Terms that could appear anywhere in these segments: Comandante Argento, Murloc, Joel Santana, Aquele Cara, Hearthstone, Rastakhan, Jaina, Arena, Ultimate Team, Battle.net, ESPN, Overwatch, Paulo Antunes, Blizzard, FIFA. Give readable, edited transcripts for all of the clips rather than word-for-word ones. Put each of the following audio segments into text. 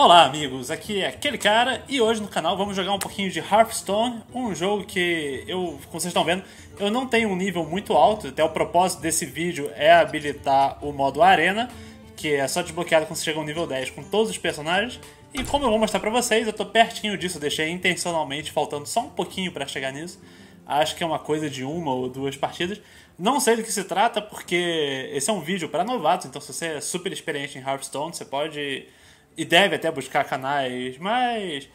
Olá amigos, aqui é Aquele Cara e hoje no canal vamos jogar um pouquinho de Hearthstone, um jogo que eu, como vocês estão vendo, eu não tenho um nível muito alto, até o propósito desse vídeo é habilitar o modo Arena, que é só desbloqueado quando você chega ao nível 10 com todos os personagens, e como eu vou mostrar pra vocês, eu tô pertinho disso, eu deixei intencionalmente faltando só um pouquinho pra chegar nisso. Acho que é uma coisa de uma ou duas partidas. Não sei do que se trata, porque esse é um vídeo para novatos, então se você é super experiente em Hearthstone, você pode e deve até buscar canais mais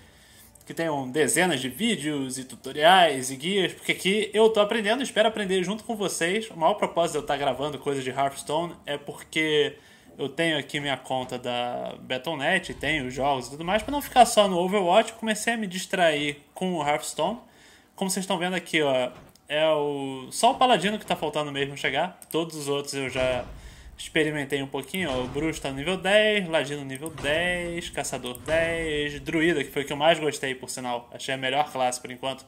que tenham dezenas de vídeos e tutoriais e guias, porque aqui eu tô aprendendo e espero aprender junto com vocês. O maior propósito de eu estar gravando coisas de Hearthstone é porque eu tenho aqui minha conta da Battle.net, tenho jogos e tudo mais, para não ficar só no Overwatch. Comecei a me distrair com o Hearthstone. Como vocês estão vendo aqui, ó, é só o Paladino que tá faltando mesmo chegar. Todos os outros eu já experimentei um pouquinho, ó. O Bruxo tá no nível 10, Ladino nível 10, Caçador 10, Druida, que foi o que eu mais gostei, por sinal. Achei a melhor classe por enquanto.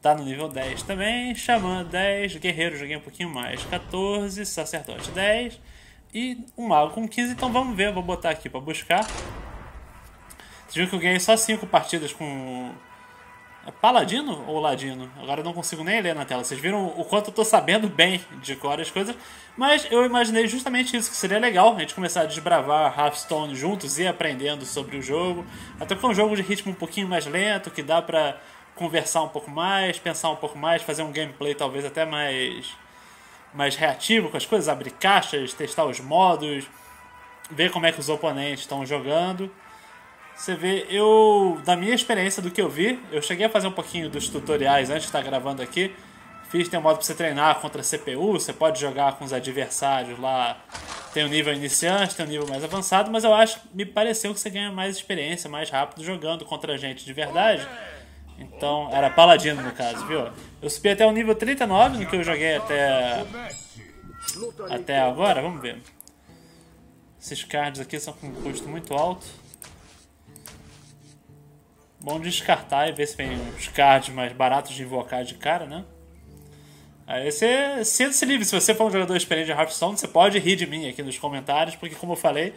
Tá no nível 10 também, Xamã 10, Guerreiro joguei um pouquinho mais, 14, Sacerdote 10 e um Mago com 15. Então vamos ver, eu vou botar aqui pra buscar. Vocês viram que eu ganhei só 5 partidas com... Paladino ou Ladino? Agora eu não consigo nem ler na tela. Vocês viram o quanto eu tô sabendo bem de cor as coisas. Mas eu imaginei justamente isso, que seria legal. A gente começar a desbravar Hearthstone juntos e aprendendo sobre o jogo. Até porque é um jogo de ritmo um pouquinho mais lento, que dá pra conversar um pouco mais, pensar um pouco mais, fazer um gameplay talvez até mais reativo com as coisas. Abrir caixas, testar os modos, ver como é que os oponentes estão jogando. Você vê, eu, da minha experiência do que eu vi, eu cheguei a fazer um pouquinho dos tutoriais antes de estar gravando aqui. Tem um modo para você treinar contra a CPU, você pode jogar com os adversários lá. Tem um nível iniciante, tem um nível mais avançado, mas eu acho, me pareceu que você ganha mais experiência, mais rápido jogando contra gente de verdade. Então, era Paladino no caso, viu? Eu subi até o nível 39 no que eu joguei até agora, vamos ver. Esses cards aqui são com um custo muito alto. Bom descartar e ver se vem uns cards mais baratos de invocar de cara, né? Aí você sente-se livre. Se você for um jogador experiente de Hearthstone, você pode rir de mim aqui nos comentários, porque como eu falei,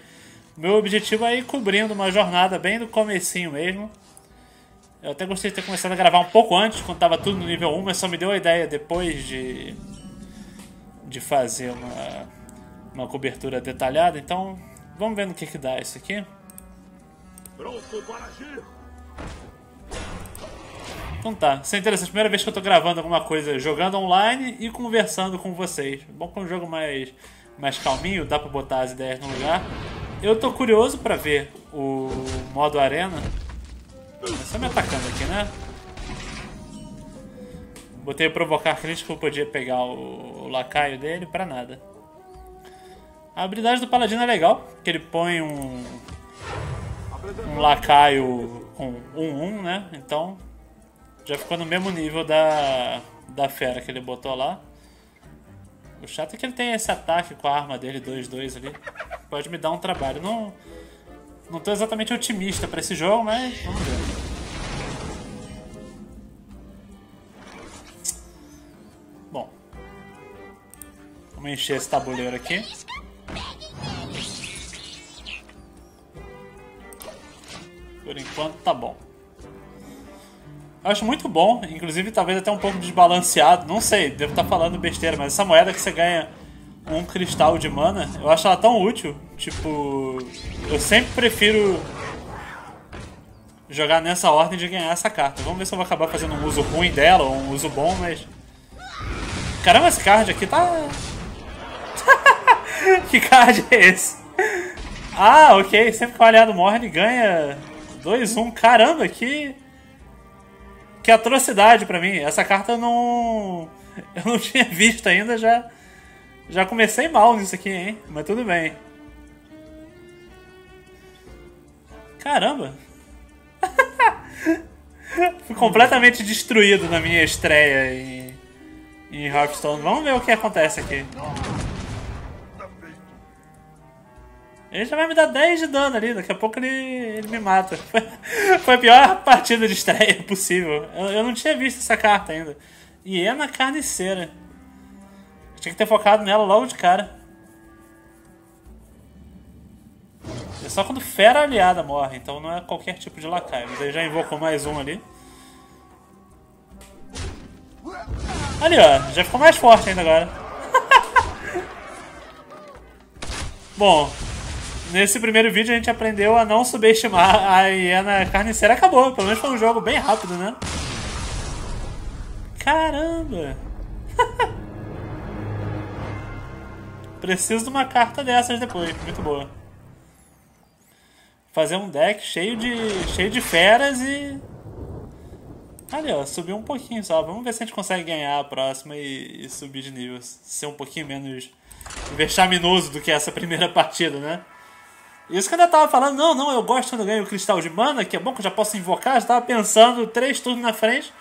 meu objetivo é ir cobrindo uma jornada bem do comecinho mesmo. Eu até gostei de ter começado a gravar um pouco antes, quando tava tudo no nível 1, mas só me deu a ideia depois de fazer uma cobertura detalhada. Então, vamos ver no que dá isso aqui. Pronto para agir. Então tá, isso é interessante, primeira vez que eu tô gravando alguma coisa jogando online e conversando com vocês. Bom que é um jogo mais calminho, dá pra botar as ideias no lugar. Eu tô curioso pra ver o modo arena. Só me atacando aqui, né? Botei provocar crítico, eu podia pegar o lacaio dele, pra nada. A habilidade do Paladino é legal, que ele põe um lacaio com 1-1, né? Então já ficou no mesmo nível da fera que ele botou lá. O chato é que ele tem esse ataque com a arma dele 2-2 ali. Pode me dar um trabalho. Não tô exatamente otimista pra esse jogo, mas vamos ver. Bom, vamos encher esse tabuleiro aqui. Por enquanto tá bom. Eu acho muito bom, inclusive talvez até um pouco desbalanceado, não sei, devo estar falando besteira, mas essa moeda que você ganha um cristal de mana, eu acho ela tão útil, tipo, eu sempre prefiro jogar nessa ordem de ganhar essa carta. Vamos ver se eu vou acabar fazendo um uso ruim dela, ou um uso bom, mas... Caramba, esse card aqui tá... Que card é esse? Ah, ok, sempre que o aliado morre ele ganha 2-1, caramba, que atrocidade pra mim. Essa carta eu não tinha visto ainda, já comecei mal nisso aqui, hein? Mas tudo bem. Caramba. Fui completamente destruído na minha estreia em Hearthstone. Vamos ver o que acontece aqui. Ele já vai me dar 10 de dano ali, daqui a pouco ele me mata. Foi a pior partida de estreia possível. Eu não tinha visto essa carta ainda. Hiena Carniceira. Tinha que ter focado nela logo de cara. É só quando fera aliada morre, então não é qualquer tipo de lacaio. Mas aí já invocou mais um ali. Ali, ó, já ficou mais forte ainda agora. Bom, nesse primeiro vídeo a gente aprendeu a não subestimar a hiena carniceira. Acabou, pelo menos foi um jogo bem rápido, né? Caramba! Preciso de uma carta dessas depois, muito boa. Fazer um deck cheio de feras e... Ali, ó, subiu um pouquinho só. Vamos ver se a gente consegue ganhar a próxima e subir de nível. Ser um pouquinho menos vexaminoso do que essa primeira partida, né? Isso que eu ainda tava falando. Não, eu gosto quando eu ganho o cristal de mana, que é bom que eu já posso invocar. Já tava pensando 3 turnos na frente.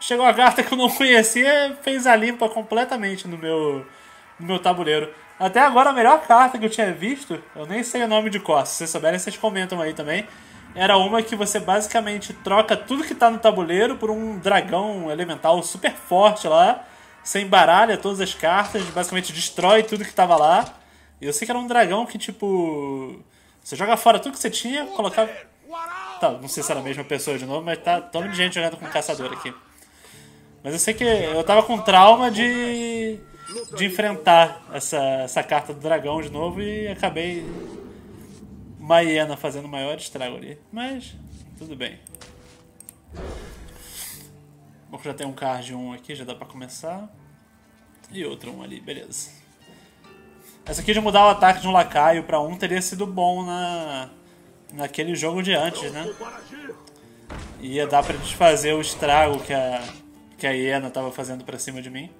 Chegou a carta que eu não conhecia, fez a limpa completamente no meu tabuleiro. Até agora a melhor carta que eu tinha visto, eu nem sei o nome de cor. Se vocês souberem, vocês comentam aí também. Era uma que você basicamente troca tudo que tá no tabuleiro por um dragão elemental super forte lá. Você embaralha todas as cartas, basicamente destrói tudo que tava lá. E eu sei que era um dragão que, tipo... Você joga fora tudo que você tinha, colocava... Tá, não sei se era a mesma pessoa de novo, mas tá tão de gente jogando com um caçador aqui. Mas eu sei que eu tava com trauma de enfrentar essa carta do dragão de novo e acabei... Uma hiena fazendo maior estrago ali, mas tudo bem. Bom, já tem um card 1 aqui, já dá pra começar. E outro 1 ali, beleza. Essa aqui de mudar o ataque de um lacaio pra 1 teria sido bom naquele jogo de antes, né? Ia dar pra desfazer o estrago que a hiena tava fazendo pra cima de mim.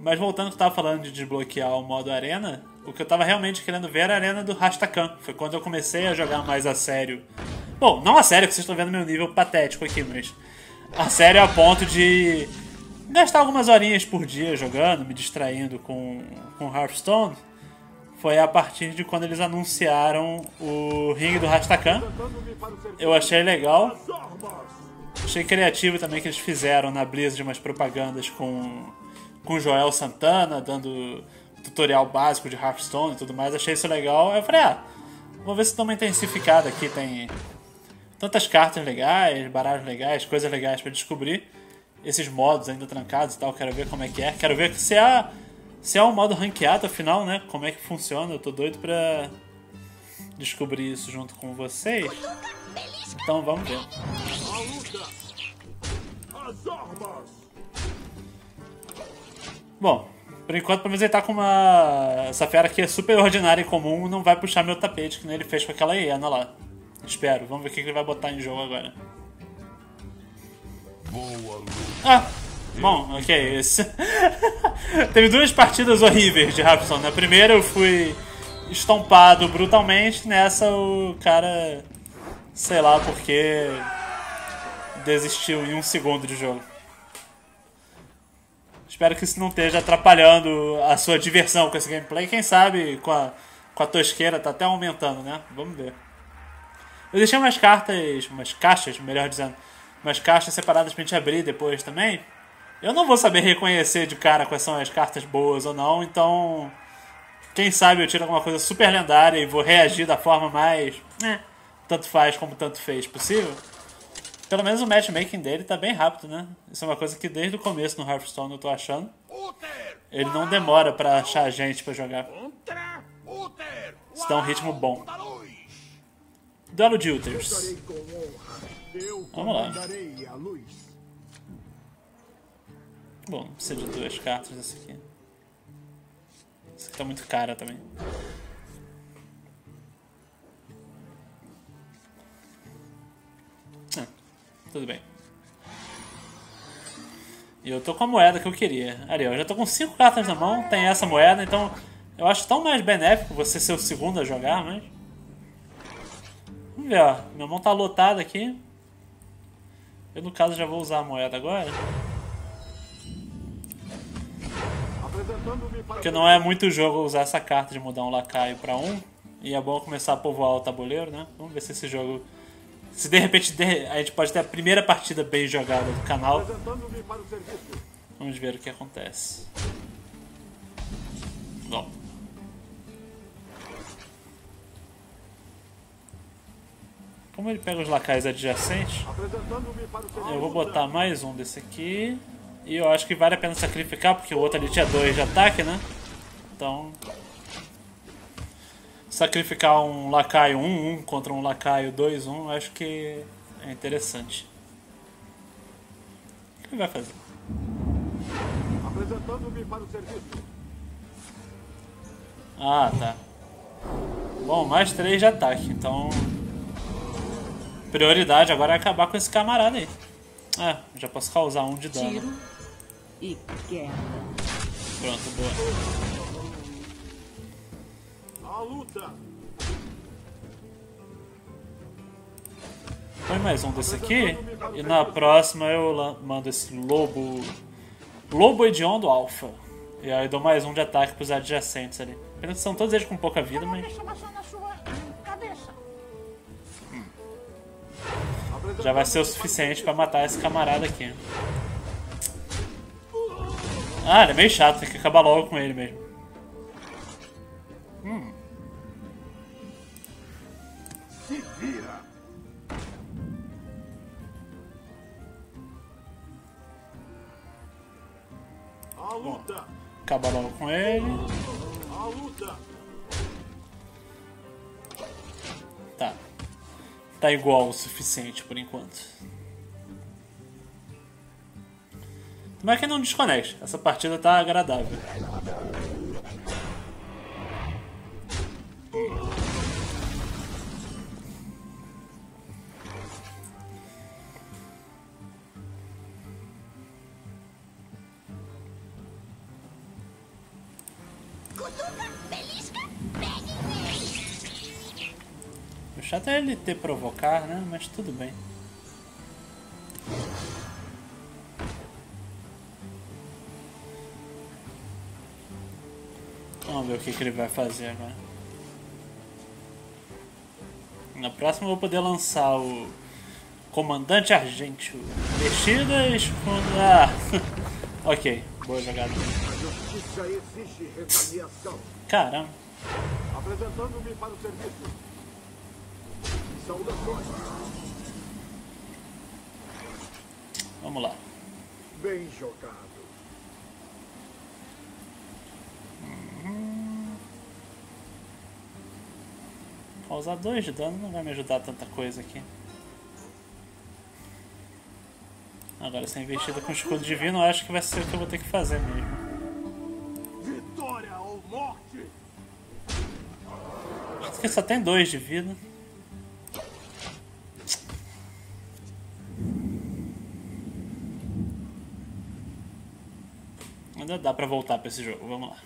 Mas voltando ao que eu tava falando de desbloquear o modo arena... O que eu tava realmente querendo ver era a arena do Rastakhan. Foi quando eu comecei a jogar mais a sério. Bom, não a sério, que vocês estão vendo meu nível patético aqui, mas... A sério a ponto de... Gastar algumas horinhas por dia jogando, me distraindo com Hearthstone. Foi a partir de quando eles anunciaram o ringue do Rastakhan. Eu achei legal. Achei criativo também que eles fizeram na Blizzard umas propagandas com Joel Santana, dando... tutorial básico de Hearthstone e tudo mais, achei isso legal. Aí eu falei, vou ver se dá uma intensificada aqui, tem tantas cartas legais, baralhos legais, coisas legais pra descobrir. Esses modos ainda trancados e tal, quero ver como é que é. Quero ver se é um modo ranqueado, afinal, né, como é que funciona. Eu tô doido pra descobrir isso junto com vocês. Então vamos ver. Bom, por enquanto, pelo menos ele tá com uma... Essa fera aqui é super ordinária e comum, não vai puxar meu tapete, que nem ele fez com aquela hiena lá. Espero, vamos ver o que ele vai botar em jogo agora. Bom, ok, esse... Teve 2 partidas horríveis de Hearthstone. Na primeira eu fui estompado brutalmente, nessa o cara... Sei lá porque... Desistiu em 1 segundo de jogo. Espero que isso não esteja atrapalhando a sua diversão com esse gameplay. Quem sabe com a tosqueira tá até aumentando, né? Vamos ver. Eu deixei umas cartas, umas caixas, melhor dizendo, umas caixas separadas pra gente abrir depois também. Eu não vou saber reconhecer de cara quais são as cartas boas ou não, então... Quem sabe eu tiro alguma coisa super lendária e vou reagir da forma mais... tanto faz como tanto fez possível. Pelo menos o matchmaking dele tá bem rápido, né? Isso é uma coisa que desde o começo no Hearthstone eu tô achando. Ele não demora pra achar gente pra jogar. Isso dá um ritmo bom. Duelo de Ulters. Vamos lá. Bom, precisa de 2 cartas dessa aqui. Essa aqui tá muito cara também. Tudo bem. E eu tô com a moeda que eu queria. Ali, eu já tô com 5 cartas na mão, tem essa moeda, então eu acho tão mais benéfico você ser o segundo a jogar, mas... Vamos ver, ó. Minha mão tá lotada aqui. Eu, no caso, já vou usar a moeda agora. Porque não é muito jogo usar essa carta de mudar um lacaio pra 1. E é bom começar a povoar o tabuleiro, né? Vamos ver se esse jogo... Se de repente a gente pode ter a primeira partida bem jogada do canal. Vamos ver o que acontece. Bom. Como ele pega os lacais adjacentes, eu vou botar mais um desse aqui. E eu acho que vale a pena sacrificar, porque o outro ali tinha 2 de ataque, né? Então... sacrificar um lacaio 1-1 contra um lacaio 2-1, acho que é interessante. O que ele vai fazer? Apresentando-me para o serviço. Ah, tá. Bom, mais 3 de ataque, então... prioridade agora é acabar com esse camarada aí. Ah, já posso causar 1 de dano. Tiro e queda. Pronto, boa. A luta. Põe mais um desse aqui. E na próxima eu mando esse lobo... lobo hediondo alfa. E aí eu dou mais 1 de ataque pros adjacentes ali. Pena que são todos eles com pouca vida, mas... já vai ser o suficiente pra matar esse camarada aqui. Ah, ele é meio chato, tem que acabar logo com ele mesmo. Se vira. Bom, acaba logo com ele. Tá. Tá igual o suficiente por enquanto. Tomara que não desconecte. Essa partida tá agradável. Até ele ter provocar, né? Mas tudo bem. Vamos ver o que ele vai fazer agora. Na próxima eu vou poder lançar o Comandante Argento. Mexidas quando... ah! Ok, boa jogada. Caramba. Apresentando-me para o serviço. Vamos lá. Bem jogado. Causar 2 de dano não vai me ajudar tanta coisa aqui. Agora essa investida com escudo divino eu acho que vai ser o que eu vou ter que fazer mesmo. Vitória ou morte. Acho que só tem 2 de vida. Ainda dá pra voltar pra esse jogo, vamos lá.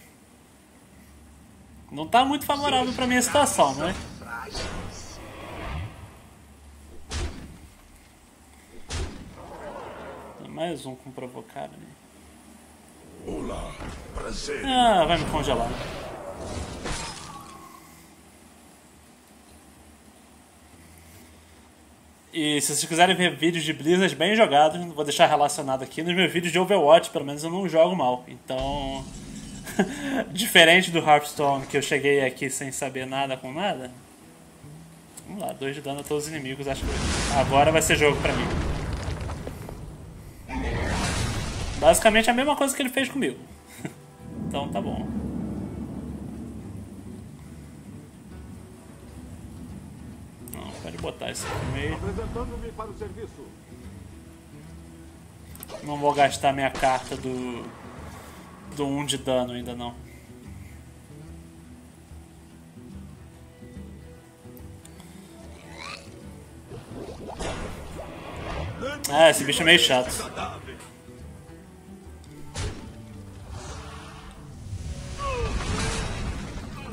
Não tá muito favorável pra minha situação, né? Mais um com provocar ali. Olá, prazer. Ah, vai me congelar. E se vocês quiserem ver vídeos de Blizzard bem jogados, vou deixar relacionado aqui nos meus vídeos de Overwatch, pelo menos eu não jogo mal. Então, diferente do Hearthstone, que eu cheguei aqui sem saber nada com nada. Vamos lá, 2 de dano a todos os inimigos, acho que agora vai ser jogo pra mim. Basicamente a mesma coisa que ele fez comigo. Então tá bom. Pode botar isso aqui no meio. Para o serviço. Não vou gastar minha carta do 1 de dano ainda não. Ah, esse bicho é meio chato.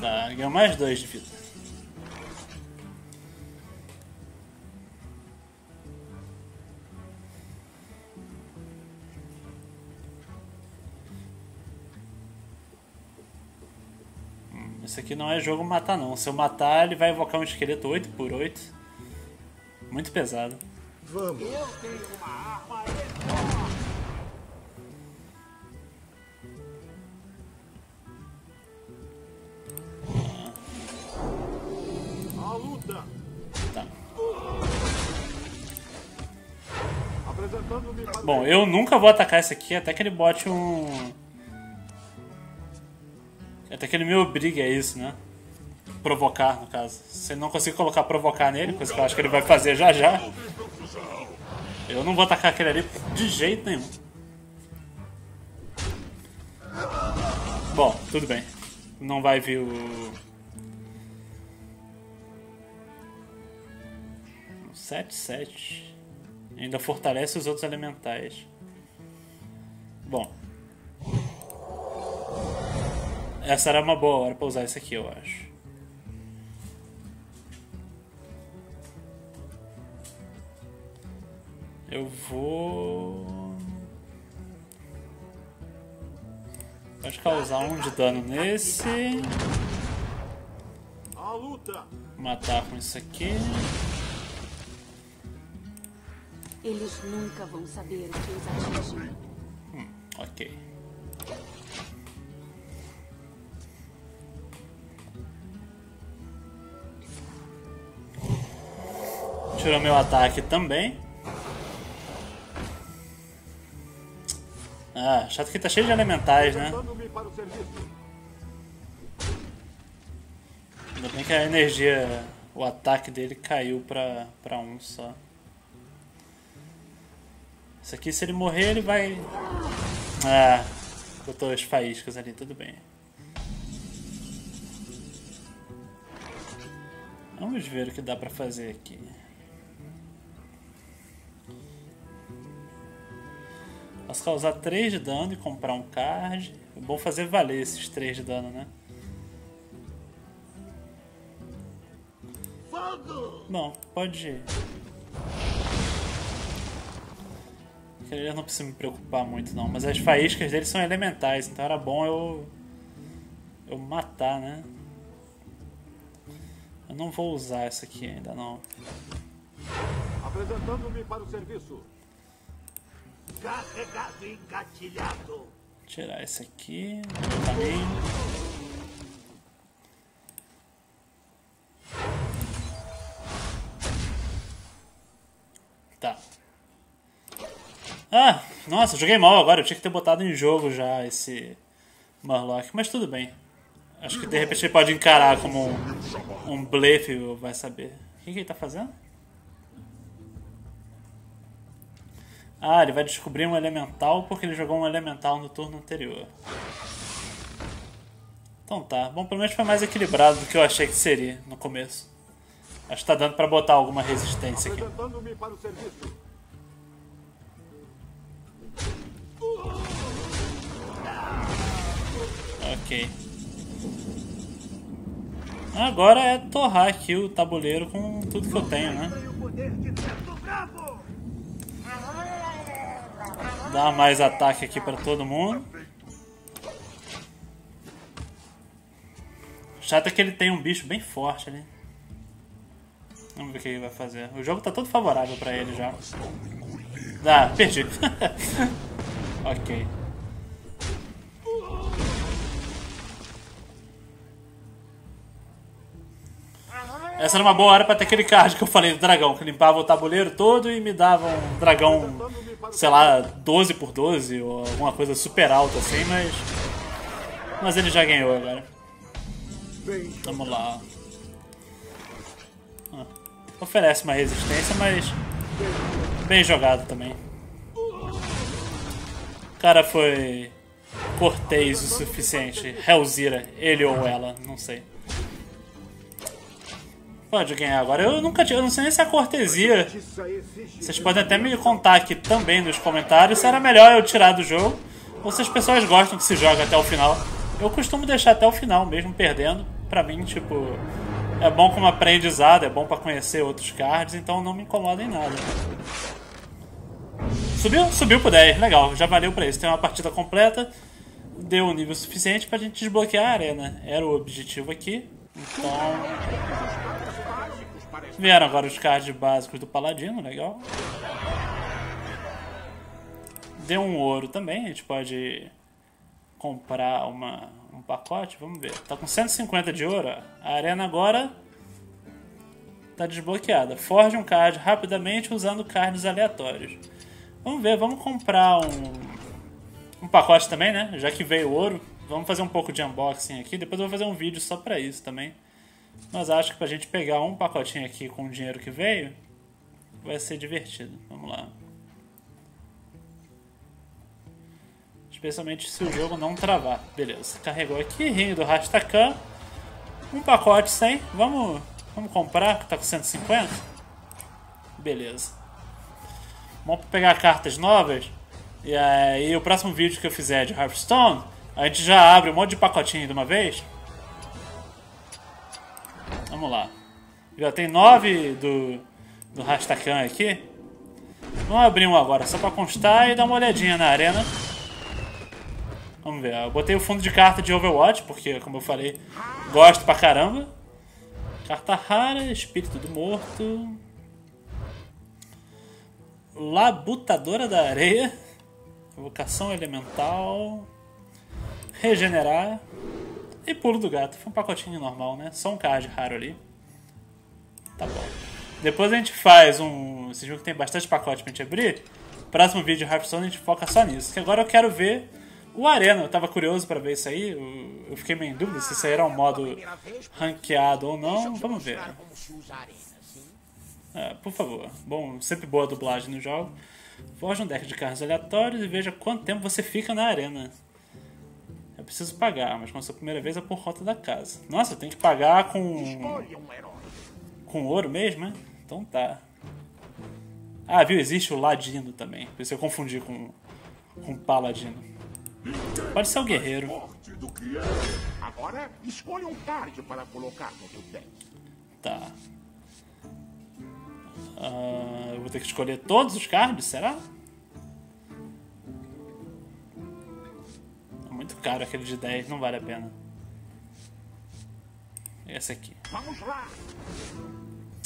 Tá, ganhou mais 2 de vida. Isso aqui não é jogo matar não. Se eu matar, ele vai invocar um esqueleto 8x8. Muito pesado. Vamos. Eu tenho uma arma enorme. A luta. Tá. Bom, eu nunca vou atacar esse aqui até que ele bote um... Até que ele me obrigue a isso, né? Provocar, no caso. Se eu não consigo colocar provocar nele, coisa que eu acho que ele vai fazer já já, eu não vou atacar aquele ali de jeito nenhum. Bom, tudo bem. Não vai vir o... 7-7. Ainda fortalece os outros elementais. Bom. Essa era uma boa hora pra usar isso aqui, eu acho. Eu vou... Pode causar um de dano nesse. Matar com isso aqui. Eles nunca vão saber o que os atingem. Ok. Tirou meu ataque também. Ah, chato que tá cheio de elementais, né? Ainda bem que a energia, o ataque dele caiu pra um só. Isso aqui, se ele morrer, ele vai... Ah, botou as faíscas ali, tudo bem. Vamos ver o que dá pra fazer aqui. Posso causar 3 de dano e comprar um card. É bom fazer valer esses 3 de dano, né? Bom, pode ir. Eu não preciso me preocupar muito não, mas as faíscas dele são elementais, então era bom eu matar, né? Eu não vou usar essa aqui ainda não. Apresentando-me para o serviço. Carregado e engatilhado. Tirar esse aqui também. Tá. Ah, nossa, joguei mal agora. Eu tinha que ter botado em jogo já esse Murloc, mas tudo bem. Acho que de repente ele pode encarar como um blefe, vai saber. O que ele tá fazendo? Ah, ele vai descobrir um elemental porque ele jogou um elemental no turno anterior. Então tá. Bom, pelo menos foi mais equilibrado do que eu achei que seria no começo. Acho que tá dando pra botar alguma resistência aqui. Ok. Agora é torrar aqui o tabuleiro com tudo que eu tenho, né? Dá mais ataque aqui pra todo mundo. Chato é que ele tem um bicho bem forte ali. Vamos ver o que ele vai fazer. O jogo tá todo favorável pra ele já. Ah, perdi. Ok. Essa era uma boa hora pra ter aquele card que eu falei do dragão, que limpava o tabuleiro todo e me dava um dragão, sei lá, 12x12 ou alguma coisa super alta assim, mas ele já ganhou agora. Vamos lá. Ah, oferece uma resistência, mas bem jogado também. O cara foi cortês o suficiente. Hellzira, ele ou ela, não sei. Pode ganhar agora. Eu nunca tinha, eu não sei nem se é cortesia. Vocês podem até me contar aqui também nos comentários se era melhor eu tirar do jogo ou se as pessoas gostam que se joga até o final. Eu costumo deixar até o final mesmo perdendo. Pra mim, tipo, é bom como aprendizado, é bom pra conhecer outros cards, então não me incomoda em nada. Subiu? Subiu por 10. Legal, já valeu pra isso. Tem uma partida completa, deu um nível suficiente pra gente desbloquear a arena. Era o objetivo aqui. Então... Vieram agora os cards básicos do Paladino, legal. Deu um ouro também, a gente pode comprar um pacote, vamos ver. Tá com 150 de ouro, a arena agora tá desbloqueada. Forge um card rapidamente usando cards aleatórios. Vamos ver, vamos comprar um pacote também, né? Já que veio ouro, vamos fazer um pouco de unboxing aqui. Depois eu vou fazer um vídeo só pra isso também. Mas acho que pra gente pegar um pacotinho aqui com o dinheiro que veio, vai ser divertido. Vamos lá. Especialmente se o jogo não travar. Beleza, carregou aqui, ringue do Rastakhan. Um pacote 100, vamos comprar, que tá com 150. Beleza. Vamos pegar cartas novas. E aí o próximo vídeo que eu fizer de Hearthstone, a gente já abre um monte de pacotinho de uma vez. Vamos lá. Já tem 9 do Rastakhan aqui. Vamos abrir um agora, só pra constar e dar uma olhadinha na arena. Vamos ver, eu botei o fundo de carta de Overwatch, porque, como eu falei, gosto pra caramba. Carta rara, Espírito do Morto. Labutadora da Areia. Evocação Elemental. Regenerar. E Pulo do Gato. Foi um pacotinho normal, né? Só um card raro ali. Tá bom. Depois a gente faz um... Esse jogo tem bastante pacote pra gente abrir. Próximo vídeo de Hearthstone a gente foca só nisso. Que agora eu quero ver... O Arena, eu tava curioso pra ver isso aí, eu fiquei meio em dúvida se isso aí era um modo ranqueado ou não, vamos ver. É, por favor, bom, sempre boa dublagem no jogo. Forge um deck de cartas aleatórios e veja quanto tempo você fica na Arena. Eu preciso pagar, mas como a sua primeira vez é por rota da casa. Nossa, eu tenho que pagar com ouro mesmo, né? Então tá. Ah, viu, existe o Ladino também, por isso eu confundi com o Paladino. Pode ser o guerreiro. Agora escolha um card para colocar no seu deck. Tá. Eu vou ter que escolher todos os cards, será? É muito caro aquele de 10, não vale a pena. Esse aqui. Vamos lá.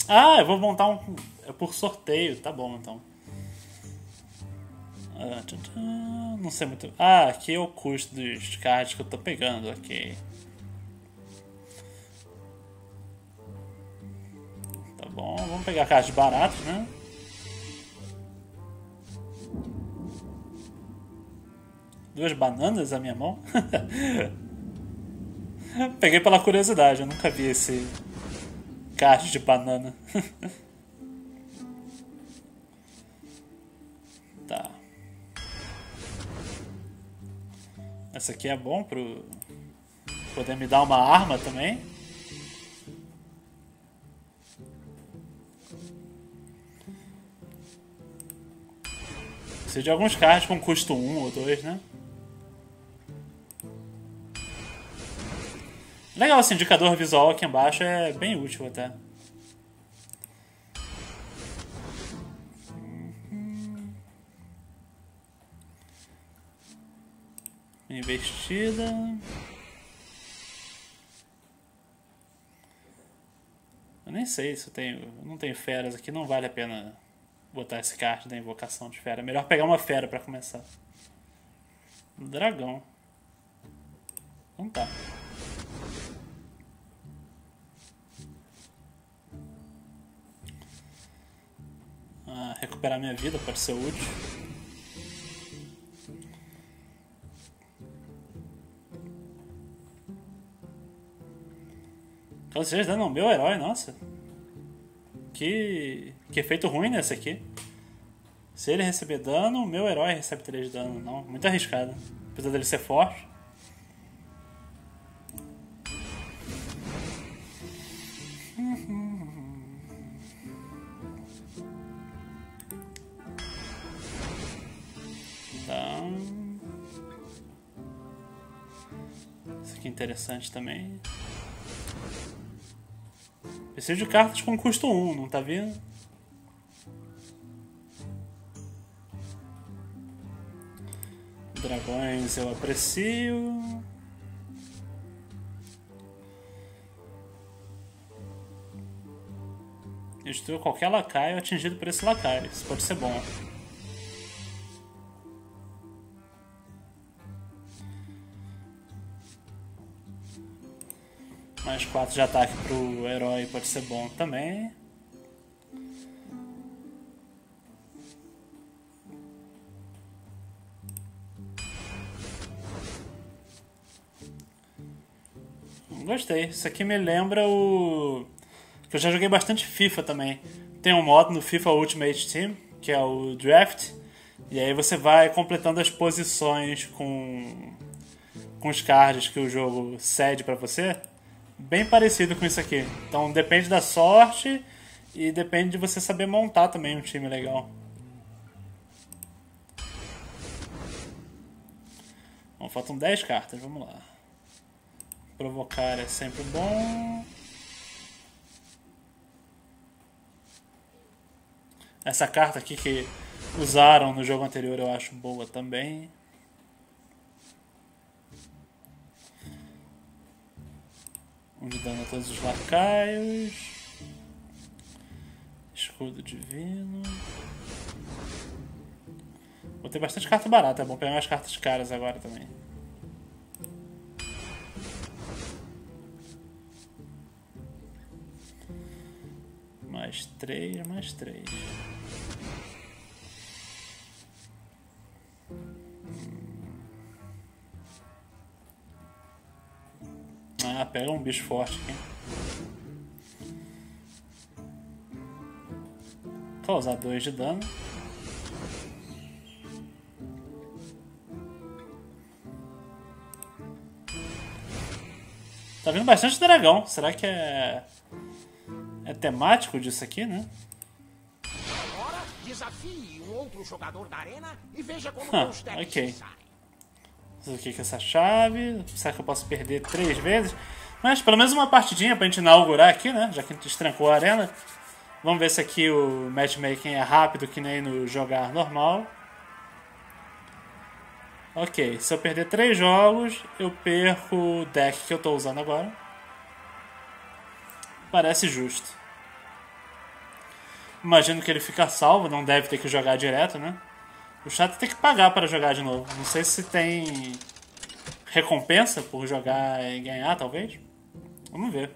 Ah, eu vou montar um. É por sorteio, tá bom então. Não sei muito... Ah, aqui é o custo dos cards que eu tô pegando, ok. Tá bom, vamos pegar cards baratos, né? Duas bananas na minha mão? Peguei pela curiosidade, eu nunca vi esse card de banana. Tá. Essa aqui é bom pro poder me dar uma arma também. Preciso de alguns cards com custo 1 ou 2, né? Legal, esse indicador visual aqui embaixo é bem útil até. Investida. Eu nem sei se eu tenho... Eu não tenho feras aqui, não vale a pena botar esse card da invocação de fera. É melhor pegar uma fera pra começar. Dragão. Então tá. Ah, recuperar minha vida pode ser útil. Vocês dando o meu herói, nossa. Que efeito ruim nesse aqui. Se ele receber dano, o meu herói recebe 3 de dano. Não, muito arriscado. Apesar dele ser forte. Então... Isso aqui é interessante também. Preciso de cartas com custo 1, não tá vendo? Dragões eu aprecio. Destrua qualquer lacaio atingido por esse lacaio. Isso pode ser bom. Mais 4 de ataque pro herói pode ser bom também. Gostei. Isso aqui me lembra o... que eu já joguei bastante FIFA também. Tem um modo no FIFA Ultimate Team, que é o Draft. E aí você vai completando as posições com os cards que o jogo cede pra você. Bem parecido com isso aqui. Então depende da sorte e depende de você saber montar também um time legal. Bom, faltam 10 cartas, vamos lá. Provocar é sempre bom. Essa carta aqui que usaram no jogo anterior eu acho boa também. Um de dano a todos os lacaios. Escudo divino. Vou ter bastante carta barata, é bom pegar umas cartas caras agora também. Mais 3, mais 3. Ah, pega um bicho forte aqui. Causar 2 de dano. Tá vindo bastante dragão. Será que é... é temático disso aqui, né? Agora, desafie um outro jogador da arena e veja como os técnicos saem. O que é essa chave? Será que eu posso perder 3 vezes? Mas pelo menos uma partidinha pra gente inaugurar aqui, né? Já que a gente destrancou a arena. Vamos ver se aqui o matchmaking é rápido que nem no jogar normal. Ok, se eu perder 3 jogos, eu perco o deck que eu tô usando agora. Parece justo. Imagino que ele fica salvo, não deve ter que jogar direto, né? O chato tem que pagar para jogar de novo. Não sei se tem recompensa por jogar e ganhar, talvez. Vamos ver.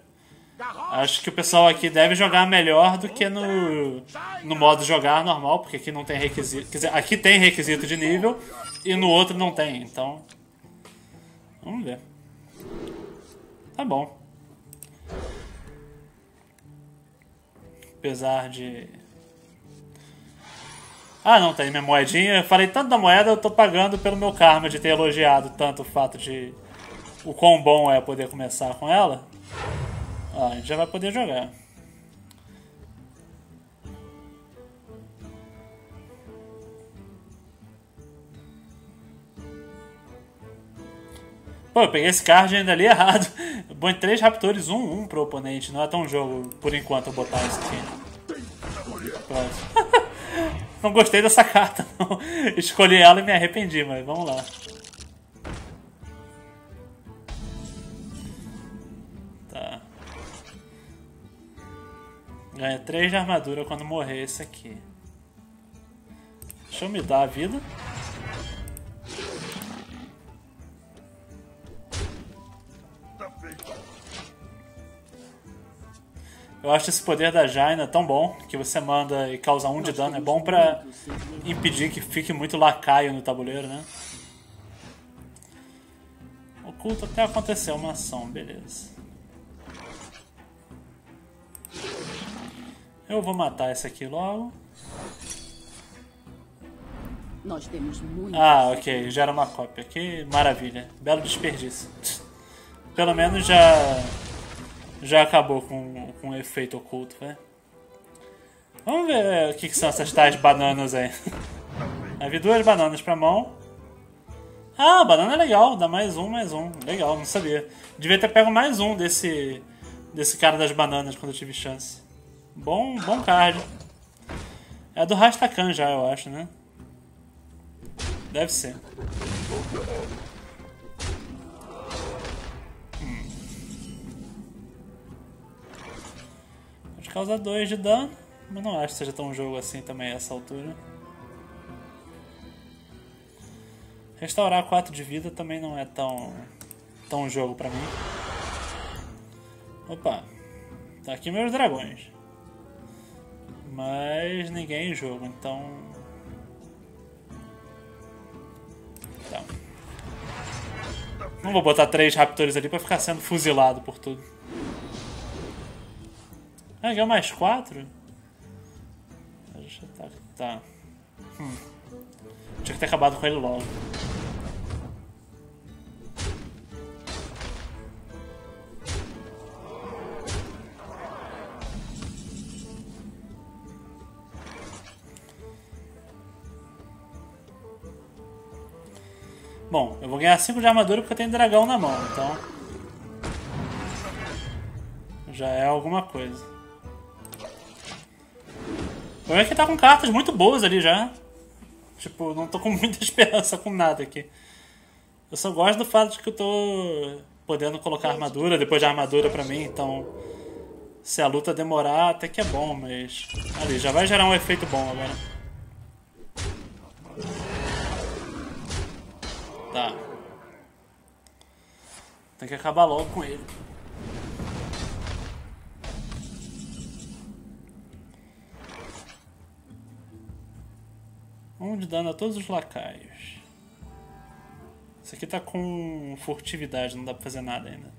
Acho que o pessoal aqui deve jogar melhor do que no modo jogar normal, porque aqui não tem requisito. Quer dizer, aqui tem requisito de nível e no outro não tem, então... vamos ver. Tá bom. Apesar de... ah, não, tá aí minha moedinha. Eu falei tanto da moeda, eu tô pagando pelo meu karma de ter elogiado tanto o fato de... o quão bom é poder começar com ela. Ó, a gente já vai poder jogar. Pô, eu peguei esse card ainda ali errado. Eu ponho 3 raptores, 1/1 pro oponente. Não é tão jogo, por enquanto, eu botar isso aqui. Pronto. Não gostei dessa carta, não. Escolhi ela e me arrependi, mas vamos lá. Tá. Ganha 3 de armadura quando morrer esse aqui. Deixa eu me dar a vida. Eu acho esse poder da Jaina tão bom, que você manda e causa 1 de dano. É bom pra impedir que fique muito lacaio no tabuleiro, né? Oculto até acontecer uma ação, beleza. Eu vou matar esse aqui logo. Ah, ok. Gera uma cópia. Que maravilha. Belo desperdício. Pelo menos já acabou com um efeito oculto, né? Vamos ver o que são essas tais bananas aí. Havia 2 bananas pra mão. Ah, banana é legal. Dá mais um. Legal, não sabia. Devia ter pego mais um desse cara das bananas quando eu tive chance. Bom card. É do Rastakhan já, eu acho, né? Deve ser. Causa 2 de dano, mas não acho que seja tão jogo assim também a essa altura. Restaurar 4 de vida também não é tão jogo pra mim. Opa, tá aqui meus dragões. Mas ninguém em jogo, então... tá. Não vou botar 3 Raptors ali pra ficar sendo fuzilado por tudo. Ah, ganhou mais 4? Tá. Tinha que ter acabado com ele logo. Bom, eu vou ganhar 5 de armadura porque eu tenho dragão na mão, então... já é alguma coisa. O problema é que tá com cartas muito boas ali já. Tipo, não tô com muita esperança com nada aqui. Eu só gosto do fato de que eu tô podendo colocar armadura, depois de armadura pra mim, então... se a luta demorar até que é bom, mas... ali, já vai gerar um efeito bom agora. Tá. Tem que acabar logo com ele. Um de dano a todos os lacaios. Isso aqui tá com furtividade, não dá pra fazer nada ainda.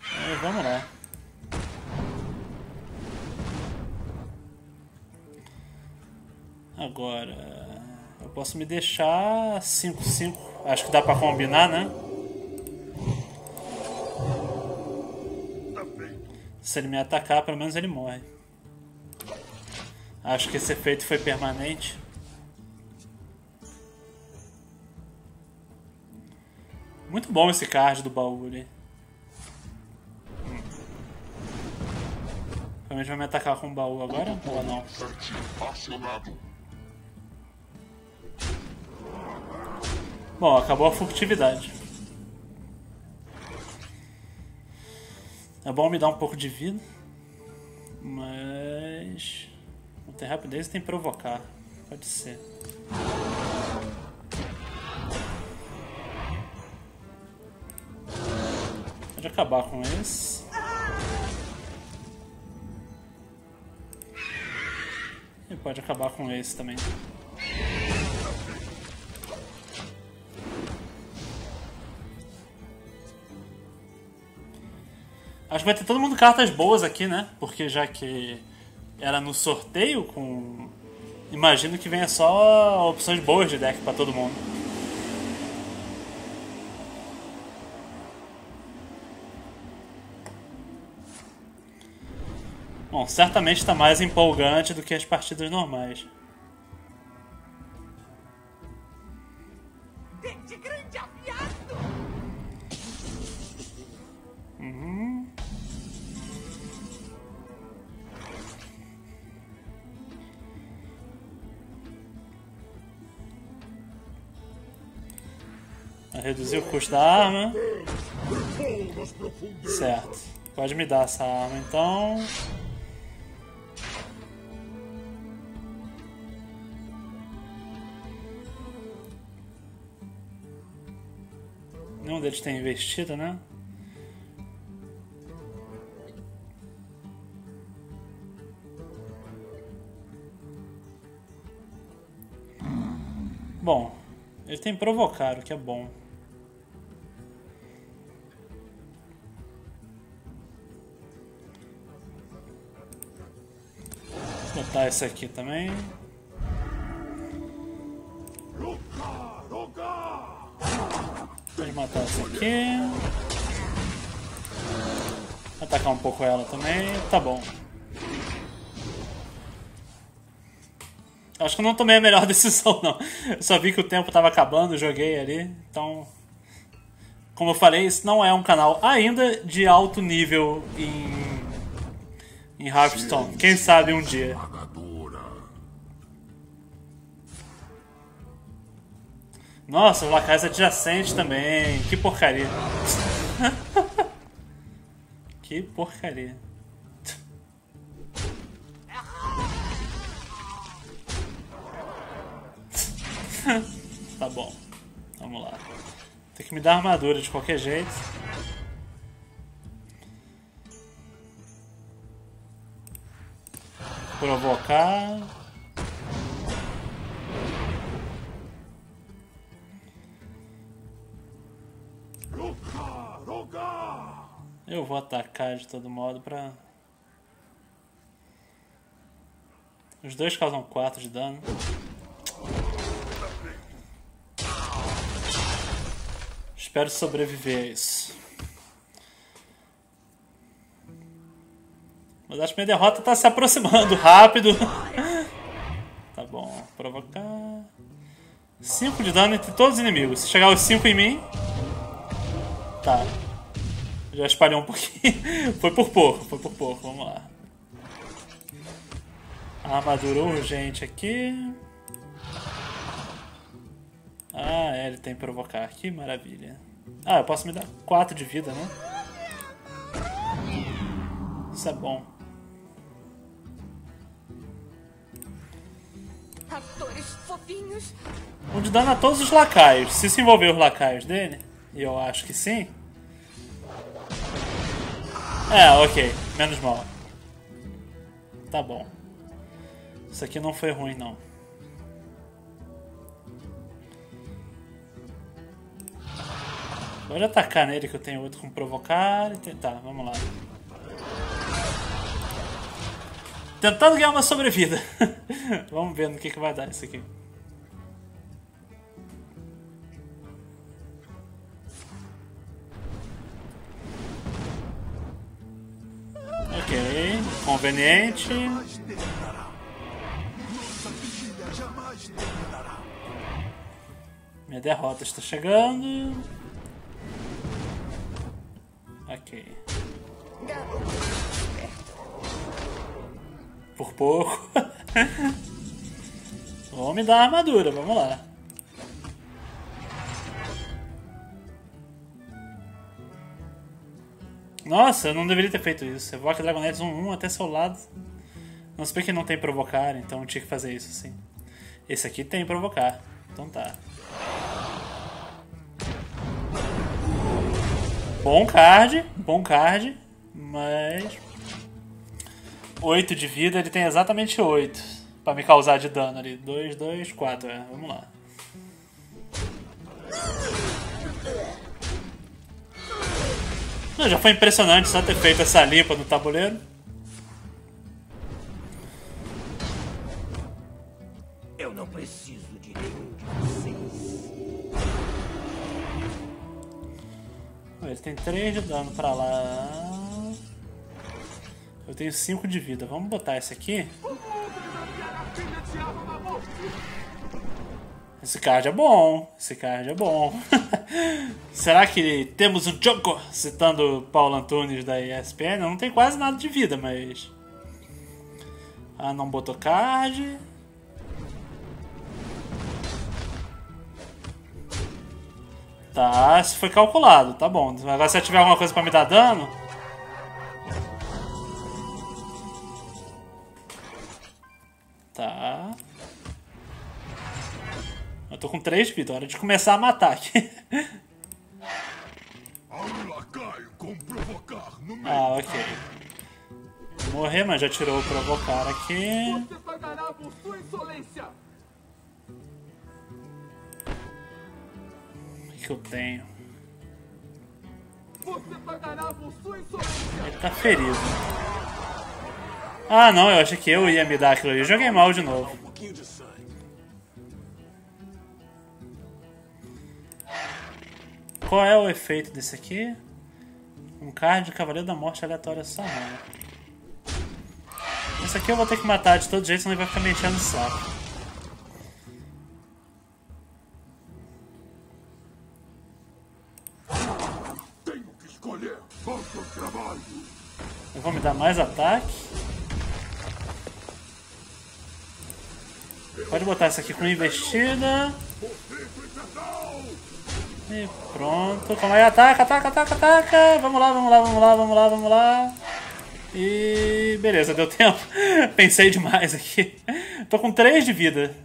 Mas vamos lá. Agora... eu posso me deixar 5-5. Acho que dá pra combinar, né? Se ele me atacar, pelo menos ele morre. Acho que esse efeito foi permanente. Muito bom esse card do baú ali. Realmente vai me atacar com o baú agora ou não? Bom, acabou a furtividade. É bom me dar um pouco de vida. Mas... tem rapidez e tem provocar. Pode ser. Pode acabar com esse. E pode acabar com esse também. Acho que vai ter todo mundo cartas boas aqui, né? Porque já que... era no sorteio com... imagino que venha só opções boas de deck pra todo mundo. Bom, certamente está mais empolgante do que as partidas normais. Reduzir o custo da arma. Certo. Pode me dar essa arma, então. Nenhum deles tem investido, né? Bom, ele tem provocar, o que é bom. Botar esse aqui também. Vou matar esse aqui. Atacar um pouco ela também. Tá bom. Acho que eu não tomei a melhor decisão, não. Eu só vi que o tempo tava acabando, joguei ali. Então, como eu falei, isso não é um canal ainda de alto nível em Hearthstone. Quem sabe um dia. Nossa, os lacaios adjacentes também. Que porcaria. Que porcaria. Tá bom. Vamos lá. Tem que me dar armadura de qualquer jeito. Provocar. Eu vou atacar de todo modo pra... Os dois causam 4 de dano. Espero sobreviver a isso. Mas acho que minha derrota tá se aproximando rápido. Tá bom, provocar... 5 de dano entre todos os inimigos. Se chegar os 5 em mim... Tá. Já espalhou um pouquinho. Foi por pouco, foi por pouco. Vamos lá. Armadura urgente aqui. Ah, é, ele tem provocar. Que maravilha. Ah, eu posso me dar 4 de vida, né? Isso é bom. Atores fofinhos. Um de dano a todos os lacaios. Se envolver os lacaios dele, e eu acho que sim. É, ok. Menos mal. Tá bom. Isso aqui não foi ruim, não. Pode atacar nele, que eu tenho outro com provocar e tentar. Tá, vamos lá. Tentando ganhar uma sobrevida. Vamos ver no que vai dar isso aqui. Ok, conveniente. Minha derrota está chegando. Ok. Por pouco. Vão me dar a armadura, vamos lá. Nossa, eu não deveria ter feito isso. Evoca Dragonettes 1/1 até seu lado. Não sei porque não tem provocar, então eu tinha que fazer isso assim. Esse aqui tem provocar, então tá. Bom card, mas... 8 de vida, ele tem exatamente 8 pra me causar de dano ali. 2, 2, 4, é. Vamos lá. Não, já foi impressionante só ter feito essa limpa no tabuleiro. Eu não preciso de nenhum de vocês. Ele tem 3 de dano pra lá. Eu tenho 5 de vida. Vamos botar esse aqui. Esse card é bom. Esse card é bom. Será que temos um jogo? Citando Paulo Antunes da ESPN. Não tem quase nada de vida, mas... Ah, não botou card. Tá, isso foi calculado. Tá bom. Agora se eu tiver alguma coisa pra me dar dano... Tá. Eu tô com 3 de vida, hora de começar a matar aqui. Ah, ok. Vou morrer, mas já tirou o provocar aqui. O que eu tenho? Ele tá ferido. Ah não, eu achei que eu ia me dar aquilo ali. Joguei mal de novo. Qual é o efeito desse aqui? Um card de Cavaleiro da Morte aleatório só não. Esse aqui eu vou ter que matar de todo jeito, senão ele vai ficar me enchendo o saco. Tenho que escolher outro trabalho. Eu vou me dar mais ataque. Pode botar isso aqui com investida. E pronto. Calma aí, ataca, ataca, ataca, ataca. Vamos lá, vamos lá, vamos lá, vamos lá, vamos lá. E... beleza, deu tempo. Pensei demais aqui. Tô com 3 de vida.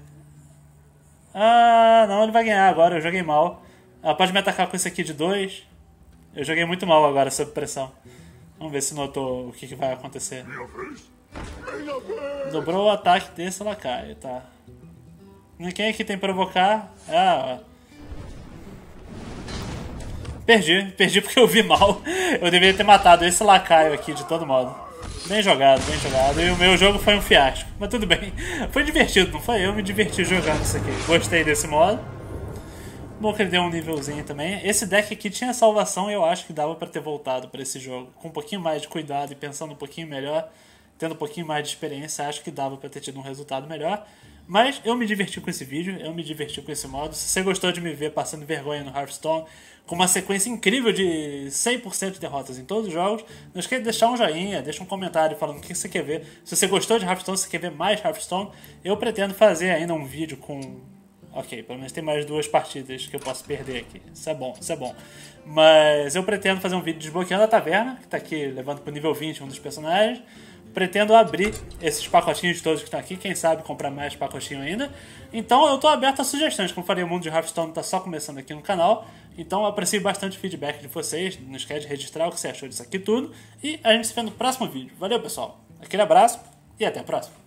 Ah, não, ele vai ganhar agora, eu joguei mal. Ah, pode me atacar com esse aqui de 2. Eu joguei muito mal agora, sob pressão. Vamos ver se notou o que vai acontecer. Dobrou o ataque desse lacaio, tá. Quem aqui tem provocar? Ah, ó. Perdi porque eu vi mal. Eu deveria ter matado esse lacaio aqui de todo modo. Bem jogado, bem jogado. E o meu jogo foi um fiasco, mas tudo bem. Foi divertido, não foi? Eu me diverti jogando isso aqui. Gostei desse modo. Bom que ele deu um nívelzinho também. Esse deck aqui tinha salvação e eu acho que dava pra ter voltado pra esse jogo. Com um pouquinho mais de cuidado e pensando um pouquinho melhor, tendo um pouquinho mais de experiência, acho que dava pra ter tido um resultado melhor. Mas eu me diverti com esse vídeo, eu me diverti com esse modo. Se você gostou de me ver passando vergonha no Hearthstone, com uma sequência incrível de 100% de derrotas em todos os jogos, não esqueça de deixar um joinha, deixa um comentário falando o que você quer ver. Se você gostou de Hearthstone, se você quer ver mais Hearthstone, eu pretendo fazer ainda um vídeo com... Ok, pelo menos tem mais duas partidas que eu posso perder aqui. Isso é bom, isso é bom. Mas eu pretendo fazer um vídeo desbloqueando a taverna, que tá aqui levando pro nível 20 um dos personagens. Pretendo abrir esses pacotinhos todos que estão aqui, quem sabe comprar mais pacotinho ainda. Então eu estou aberto a sugestões, como falei, o mundo de Hearthstone está só começando aqui no canal. Então eu aprecio bastante o feedback de vocês, não esquece de registrar o que você achou disso aqui tudo. E a gente se vê no próximo vídeo. Valeu pessoal, aquele abraço e até a próxima.